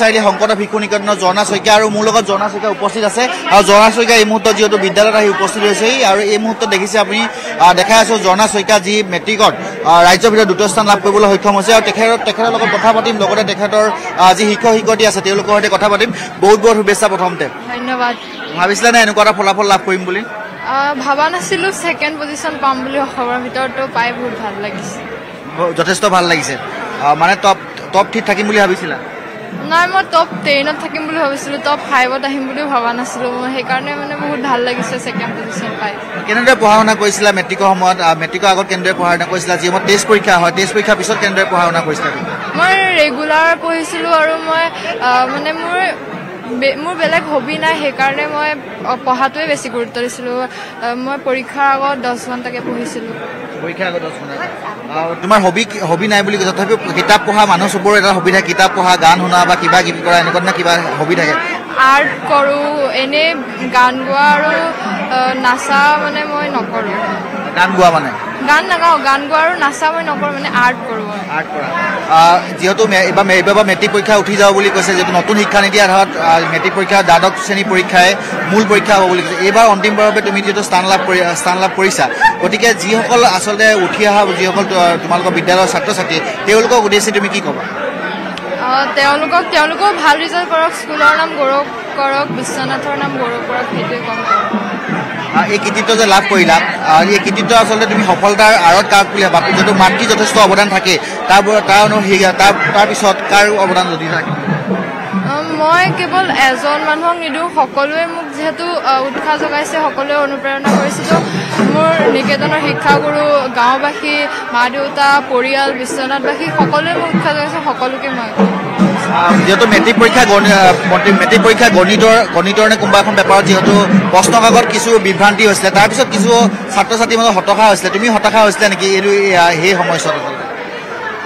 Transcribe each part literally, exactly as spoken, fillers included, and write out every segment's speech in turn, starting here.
চাৰিআলি সংকট ভিক্ষু নিকেতনৰ ঝৰ্ণা শইকীয়া আৰু মোৰ লগত ঝৰ্ণা শইকীয়া উপস্থিত আছে। আৰু ঝৰ্ণা শইকীয়া এই মুহূৰ্তত যিহেতু বিদ্যালয়ত আহি উপস্থিত হৈছে আৰু এই মুহূৰ্তত দেখিছে আপুনি দেখাই আছো ঝৰ্ণা শইকীয়া যি মেট্ৰিকত ৰাজ্যৰ ভিতৰত দ্বিতীয় স্থান লাভ কৰিবলৈ সক্ষম হৈছে। আৰু তেখেতৰ তেখেতৰ লগত কথা পাতিম, লগতে তেখেতৰ যি শিক্ষক শিক্ষয়িত্ৰী আছে তেওঁলোকৰ সৈতে কথা পাতিম। বহুত বহুত শুভেচ্ছা। প্ৰথমতে ধন্যবাদ। ভাবিছিলা নে এনেকুৱা এটা ফলাফল লাভ কৰিম বুলি? ভাবা নাছিলো সেকেন্ড পজিশন পাম বুলি, অসমৰ ভিতৰতো পাই বহুত ভাল লাগিছে, যথেষ্ট ভাল লাগিছে। মানে টপ টপ ঠিক থাকিম বুলি ভাবিছিলা? নাই, মই টপ টেনত থাকিম বুলি ভাবিছিলো, টপ ফাইভত আহিম বুলি ভাবা নাছিলো, সেইকাৰণে মানে বহুত ভাল লাগিছে সেকেন্ড পজিশন পাই। কেনেদৰে পঢ়া শুনা কৰিছিলা মেট্ৰিকৰ সময়ত? মেট্ৰিকৰ আগত কেনেদৰে পঢ়া শুনা কৰিছিলা? যি মই টেষ্ট পৰীক্ষা হয়, টেষ্ট পৰীক্ষাৰ পিছত কেনেদৰে পঢ়া শুনা কৰিছিলা? মই ৰেগুলাৰ পঢ়িছিলো আৰু মই মানে মোৰ মোৰ বেলেগ হবি নাই, সেইকাৰণে মই পঢ়াটোৱে বেছি গুৰুত্ব দিছিলো। মই পৰীক্ষাৰ আগত দহ ঘণ্টাকে পঢ়িছিলো। পৰীক্ষাৰ আগত দহ ঘণ্টা। তোমাৰ হবি হবি নাই বুলি কৈছা, তথাপিও কিতাপ পঢ়া মানুহ চবৰে এটা হবি থাকে, কিতাপ পঢ়া, গান শুনা বা কিবা কিবি কৰা এনেকুৱা ধৰণৰ কিবা হবি থাকে। আৰ্ট কৰোঁ, এনেই গান গোৱা আৰু নাচা মানে মই নকৰোঁ। গান গোৱা মানে? গান নাগাওঁ, গান গোৱা আৰু নাচা মই নকৰোঁ, মানে আৰ্ট কৰোঁ। আৰ্ট কৰা। যিহেতু এইবাৰ এইবাৰ মেট্ৰিক পৰীক্ষা উঠি যাওঁ বুলি কৈছে, যিহেতু নতুন শিক্ষানীতি আধাৰত মেট্ৰিক পৰীক্ষা দ্বাদশ শ্ৰেণী পৰীক্ষাই মূল পৰীক্ষা হ'ব বুলি কৈছে। এইবাৰ অন্তিমবাৰৰ বাবে তুমি যিহেতু স্থান লাভ কৰি স্থান লাভ কৰিছা, গতিকে যিসকল আচলতে উঠি অহা যিসকল তোমালোকৰ বিদ্যালয়ৰ ছাত্ৰ ছাত্ৰী, তেওঁলোকক উদ্দেশ্যে তুমি কি ক'বা? তেওঁলোকক তেওঁলোকেও ভাল ৰিজাল্ট কৰক, স্কুলৰ নাম গৌৰৱ কৰক, বিশ্বনাথৰ নাম গৌৰৱ কৰক, সেইটোৱে ক'ম। এই কৃতিত্ব যে লাভ কৰিলা, এই কৃতিত্ব আচলতে তুমি সফলতাৰ আঁৰত কাক বুলি ভাবা? যিহেতু মাতৃ যথেষ্ট অৱদান থাকে, তাৰ তাৰ তাৰপিছত কাৰ অৱদান যদি থাকে? মই কেৱল এজন মানুহক নিদিওঁ, সকলোৱে মোক যিহেতু উৎসাহ যোগাইছে, সকলোৱে অনুপ্ৰেৰণা কৰিছে। মোৰ নিকেতনৰ শিক্ষাগুৰু, গাঁওবাসী, মা দেউতা, পৰিয়াল, বিশ্বনাথবাসী সকলোৱে মোক উৎসাহ যোগাইছে, সকলোকে মই। যিহেতু মেট্ৰিক পৰীক্ষা মেট্ৰিক পৰীক্ষা গণিতৰ গণিতৰ নে কোনোবা এখন পেপাৰত যিহেতু প্ৰশ্ন কাকত কিছু বিভ্ৰান্তি হৈছিলে, তাৰপিছত কিছু ছাত্ৰ ছাত্ৰীৰ মাজত হতাশা হৈছিলে, তুমি হতাশা হৈছিলা নেকি এইটো সেই সময়ছোৱাত?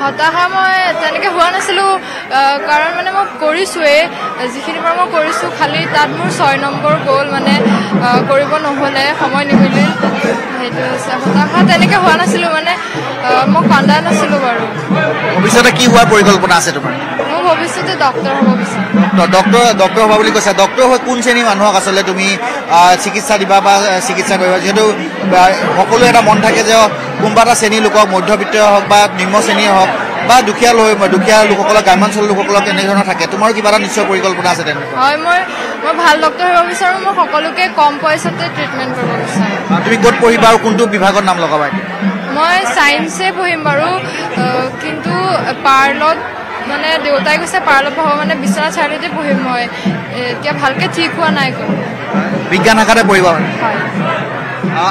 হতাশা মই তেনেকৈ হোৱা নাছিলোঁ, কাৰণ মানে মই কৰিছোঁৱেই, যিখিনি পৰা মই কৰিছোঁ, খালি তাত মোৰ ছয় নম্বৰ গ'ল, মানে কৰিব নহ'লে, সময় নিমিলিল, সেইটো হৈছে হতাশা। তেনেকৈ হোৱা নাছিলোঁ, মানে মই কান্দা নাছিলোঁ বাৰু। ভৱিষ্যতে কি হোৱাৰ পৰিকল্পনা আছে তোমাৰ? মোৰ ভৱিষ্যতে ডক্টৰ হ'ব বিচাৰোঁ। ডক্টৰ ডক্টৰ হ'বা বুলি কৈছা, ডক্টৰ হৈ কোন শ্ৰেণীৰ মানুহক আচলতে তুমি চিকিৎসা দিবা বা চিকিৎসা কৰিবা? যিহেতু সকলোৱে এটা মন থাকে যে কোনোবা এটা শ্ৰেণীৰ লোকক, মধ্যবিত্ত হওক বা নিম্ন শ্ৰেণীয়ে হওক বা দুখীয়া দুখীয়া লোকসকলক, গ্ৰাম্যাঞ্চলৰ লোকসকলক এনেধৰণৰ থাকে, তোমাৰো কিবা এটা নিশ্চয় পৰিকল্পনা আছে তেনেকুৱা? হয়, মই মই ভাল ডক্টৰ হ'ব বিচাৰোঁ, মই সকলোকে কম পইচাতে ট্ৰিটমেণ্ট কৰিব বিচাৰোঁ। তুমি ক'ত পঢ়িবা আৰু কোনটো বিভাগত নাম লগাবা? মই ছায়েন্সে পঢ়িম বাৰু, কিন্তু পাৰ্লত মানে দেউতাই কৈছে পাৰ্লত পঢ়াব, মানে বিশ্বনাথ চাৰিআলিতে পঢ়িম মই, এতিয়া ভালকৈ ঠিক হোৱা নাই। বিজ্ঞান শাখাতে পঢ়িবা? হয়।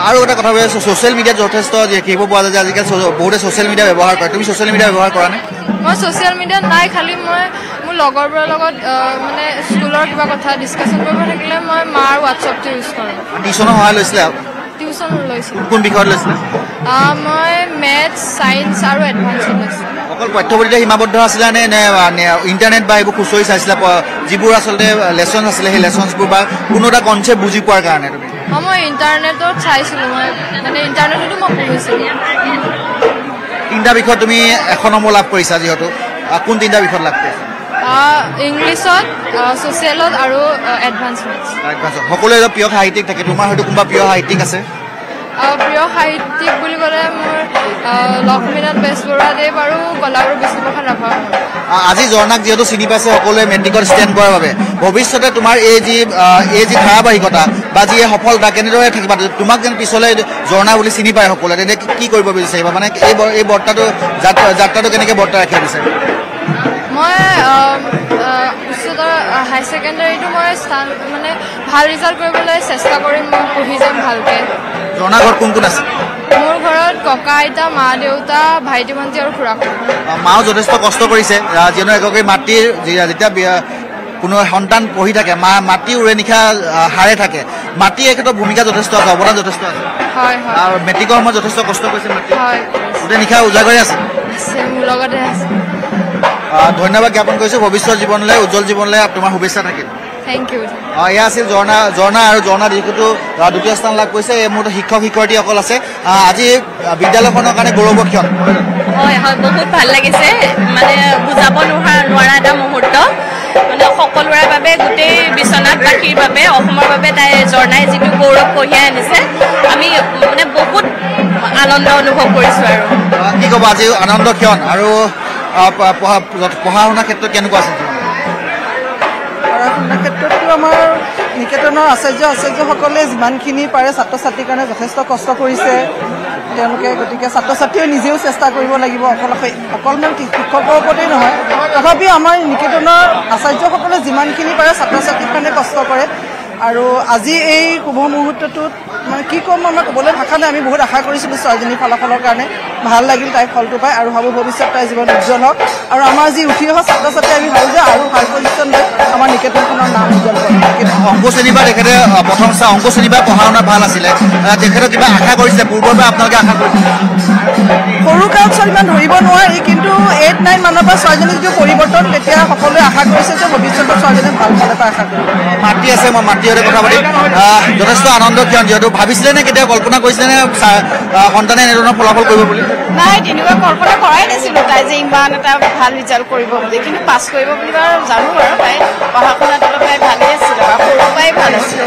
আৰু এটা কথা কৈছোঁ, ছ'চিয়েল মিডিয়াত যথেষ্ট শিকিব পোৱা যায় যে আজিকালি বহুতে ছ'চিয়েল মিডিয়া ব্যৱহাৰ কৰে, তুমি ছ'চিয়েল মিডিয়া ব্যৱহাৰ কৰা নে? মই ছ'চিয়েল মিডিয়াত নাই, খালি মই মোৰ লগৰবোৰৰ লগত মানে স্কুলৰ কিবা কথা ডিছকাশ্যন কৰিব থাকিলে মই মাৰ হোৱাটছআপটো ইউজ কৰোঁ। টিউশ্যনৰ সহায় লৈছিলে? টিউশ্যন লৈছিলোঁ। কোন বিষয়ত লৈছিলে? মই মেথছ, ছায়েন্স আৰু এডভান্সত লৈছিলোঁ। অকল পাঠ্যপুথিতে সীমাবদ্ধ আছিলা নে নে ইণ্টাৰনেট বা এইবোৰ খুচৰি চাইছিলা, যিবোৰ আচলতে লেচন আছিলে সেই লেচনছবোৰ বা কোনো এটা কনচেপ্ট বুজি পোৱাৰ কাৰণে? অঁ, মই ইণ্টাৰনেটত চাইছিলোঁ, মই মানে ইণ্টাৰনেটতো মই পঢ়িছিলোঁ। তিনিটা বিষয়ত তুমি এশ নম্বৰ লাভ কৰিছা, যিহেতু কোন তিনিটা বিষয়ত লাভ কৰিছা? ইংলিছত, ছ'চিয়েলত আৰু এডভান্সত। এডভান্সত সকলোৱে প্ৰিয় সাহিত্যিক থাকে, তোমাৰ হয়তো কোনোবা প্ৰিয় সাহিত্যিক আছে? প্ৰিয় সাহিত্যিক বুলি ক'লে মোৰ লক্ষ্মীনাথ বেজবৰুৱাদেৱ আৰু কলাগুৰু বিষ্ণুপ্ৰসাদ ৰাভা। আজি ঝৰ্ণাক যিহেতু চিনি পাইছে সকলোৱে মেট্ৰিকত ষ্টেণ্ড কৰাৰ বাবে, ভৱিষ্যতে তোমাৰ এই যি এই যি ধাৰাবাহিকতা বা যি এই সফলতা কেনেদৰে থাকিবা? তোমাক যেন পিছলৈ ঝৰ্ণা বুলি চিনি পায় সকলোৱে, তেন্তে কি কৰিব বিচাৰিবা? মানে এই এই বৰ্তাটো যাত্ৰাটো কেনেকৈ বৰ্তা ৰাখিব বিচাৰিবা? মই উচ্চতৰ হায়াৰ ছেকেণ্ডেৰীটো মই স্থান মানে ভাল ৰিজাল্ট কৰিবলৈ চেষ্টা কৰিম, মই পঢ়ি যাম ভালকৈ। ঝৰ্ণাৰ ঘৰত কোন কোন আছে? মোৰ ঘৰত ককা আইতা, মা দেউতা, ভাইটি ভণ্টি আৰু খুৰা। মাও যথেষ্ট কষ্ট কৰিছে, যিহেতু এগৰাকী মাতৃৰ যেতিয়া কোনো সন্তান পঢ়ি থাকে, মা মাতৃ উৰে নিশা হাৰে থাকে, মাতৃ এই ক্ষেত্ৰত ভূমিকা যথেষ্ট আছে, অৱদান যথেষ্ট আছে। হয় হয়। আৰু মেট্ৰিকৰ সময়ত যথেষ্ট কষ্ট কৰিছে মাতৃ। হয়। গোটেই নিশা উজাগৰে আছে? আছে, মোৰ লগতে আছে। ধন্যবাদ জ্ঞাপন কৰিছোঁ। ভৱিষ্যত জীৱনলৈ, উজ্জ্বল জীৱনলৈ তোমাৰ শুভেচ্ছা থাকিল। Thank you. यहाँ आज झर्णा झर्णा और झर्णा रिकुटो द्वितीय स्थान लाभ कर मोट शिक्षक शिक्षार्थी आज विद्यालय गौरव क्षण हाँ बहुत भल लगे मानने बुझा ना ना मुहूर्त मैं सकोरे गोटे विश्वनाथवासी झर्णाए जी गौरव कढ़िया आनी मैं बहुत आनंद अनुभव कर आज आनंद क्षण और पढ़ा शुना क्षेत्र के निकेतन आचार्य आचार्य जिमानखिनि पारे छात्र छात्री कारण जथेष्ट कष्ट करिसे गति के छात्र छात्री निजेओ चेष्टा करिब लागिब अकल शिक्षक ओपरते नहय तथापि आमार निकेतन आचार्यসকলে जिमानखिनि पारे छात्र छात्री कारण कष्ट करे और आज এই শুভ মুহূৰ্তটোত মানে কি কম আমাৰ কবলৈ ভাষা নাই আমি বহুত আশা কৰিছিলো সৰ্জনী ফলাফলৰ কাৰণে ভাল লাগিল তাই ফলটো পাই আৰু ভাবো ভৱিষ্যত তাই জীৱন উজ্জ্বল হওক আৰু আমাৰ যি উঠি অহা ছাত্ৰ ছাত্ৰী আমি ভাবো যে আৰু ভাল পজিশন লৈ আমাৰ নিকেতনখনৰ নাম উজ্জ্বল কৰে অংক শ্ৰেণীবা দেখতে প্ৰথম চা অংক শ্ৰেণীবা পঢ়াওনা ভাল আছিল দেখতে কিবা আশা কৰিছে পূৰ্বৰ পৰা আপোনালোকে আশা কৰিছিল সৰু কাল সমান ধৰিব নোৱাৰি কিন্তু আঠ নয় মানৰ পৰা সৰ্জনী যি পৰিৱৰ্তন তেতিয়া সকলোৱে আশা কৰিছে যে ভৱিষ্যত সৰ্জনী ভাল ফল এটা আশা কৰে মাটি আছে মই মাটি ৰ কথা পাতি যথেষ্ট আনন্দ কিয়ন যটো ভাবিছিলে নে কেতিয়া কল্পনা কৰিছিলে নে সন্তানে এনেধৰণৰ ফলাফল কৰিব বুলি নাই তেনেকুৱা কল্পনা কৰাই নাছিলো তাই যে ইমান এটা ভাল ৰিজাল্ট কৰিব বুলি কিন্তু পাছ কৰিব বুলি জানো আৰু তাই পঢ়া শুনা তলপাই ভালে আছিল আৰু পঢ়াই ভাল আছিল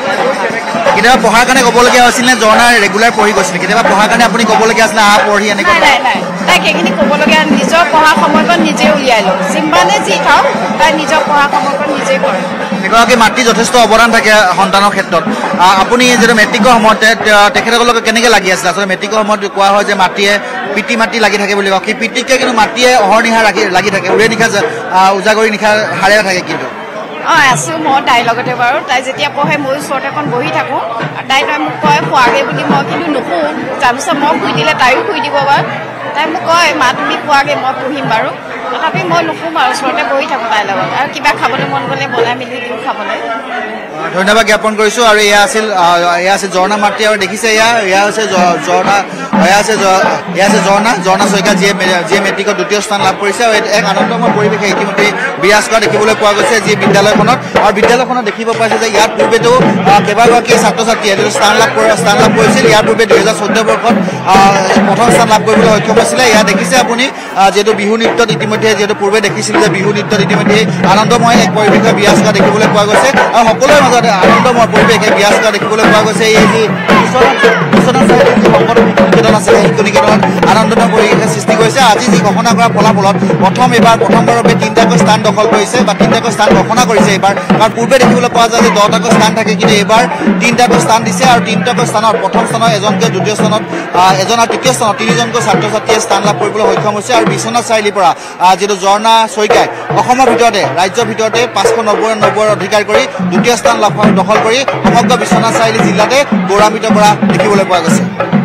কেতিয়াবা পঢ়াৰ কাৰণে ক'বলগীয়া হৈছিল নে জৰ্ণা ৰেগুলাৰ পঢ়ি গৈছিল কেতিয়াবা পঢ়াৰ কাৰণে আপুনি ক'বলগীয়া আছিল আ পঢ়ি এনে নাই নাই নাই তাই কেখিনি ক'বলগীয়া নিজৰ পঢ়া সময়ত নিজে উলিয়াই লওঁ যিমানে যি খাও তাই নিজৰ পঢ়া সময়ত নিজে কৰে এগৰাকী মাটি যথেষ্ট অৱদান থাকে সন্তানৰ ক্ষেত্ৰত আপুনি যে মেট্ৰিকৰ সময়তে তেখেতসকলক কেনেকৈ লাগি আছিল আচলতে মেট্ৰিকৰ সময়ত কোৱা হয় যে মাটিয়ে পিটি মাটি লাগি থাকে বুলি কয় কি পিটিকে কিন্তু মাটিয়ে অহৰনিহা লাগি লাগি থাকে উৰে নিখা উজাগৰি নিখা হাৰে থাকে কিন্তু অঁ আছে মই তাইৰ লগতে বাৰু তাই যেতিয়া পঢ়ে মই ওচৰতে এখন বহি থাকোঁ তাই তাই মোক কয় খোৱাগে বুলি মই কিন্তু নুশুও তাৰপিছত মই শুই দিলে তাইও শুই দিব বাৰু তাই মোক কয় মা তুমি খোৱাগে মই পঢ়িম বাৰু তথাপি মই নুশুম আৰু ওচৰতে বহি থাকোঁ তাইৰ লগত আৰু কিবা খাবলৈ মন গ'লে বনাই মেলি দিওঁ খাবলৈ ধন্যবাদ জ্ঞাপন কৰিছো আৰু এয়া আছিল এয়া আছিল ঝৰ্ণা মাটি আৰু দেখিছে এয়া এয়া হৈছে ঝৰ্ণা এয়া আছে এয়া আছে ঝৰ্ণা ঝৰ্ণা শইকীয়া যিয়ে যিয়ে মেট্ৰিকত দ্বিতীয় স্থান লাভ কৰিছে আৰু এক আনন্দময় পৰিৱেশে ইতিমধ্যে বিৰাজ কৰা দেখিবলৈ পোৱা গৈছে যি বিদ্যালয়খনত আৰু বিদ্যালয়খনত দেখিব পাইছে যে ইয়াৰ পূৰ্বেতো কেইবাগৰাকী ছাত্ৰ ছাত্ৰীয়ে স্থান লাভ কৰা স্থান লাভ কৰিছিল ইয়াৰ পূৰ্বে দুহেজাৰ চৈধ্য বৰ্ষত প্ৰথম স্থান লাভ কৰিবলৈ সক্ষম হৈছিলে এয়া দেখিছে আপুনি যিহেতু বিহু নৃত্যত ইতিমধ্যে যিহেতু পূৰ্বে দেখিছিল যে বিহু নৃত্যত ইতিমধ্যে আনন্দময় এক পৰিৱেশে বিৰাজ কৰা দেখিবলৈ পোৱা গৈছে আৰু সকলোৰে মাজত আনন্দময় পৰিৱেশে বিৰাজ কৰা দেখিবলৈ পোৱা গৈছে এই যি आनंदमय परिवेश सृष्टि आज जी घोषणा फलाफल प्रथम एबार प्रथमबारे तीन स्थान दखल तीन स्थान घोषणा कारण पूर्वे देखने पा जाए दहटाक स्थान थे कि तीन स्थान दी और तीन स्थान प्रथम स्थान एजनक द्वितीय स्थान एजन और तृतीय स्थान तीनजनक छात्र छात्री स्थान लाभ सक्षम हो विश्वनाथ चारिलिपरा जी झर्णा शइकीया भरते राज्य भरते पाँच नब्बे नब्बे अधिकार द्वितीय स्थान लाभ दखल समग्र विश्वनाथ चारिआली जिलाते गौरवान्वित देखने पा गया।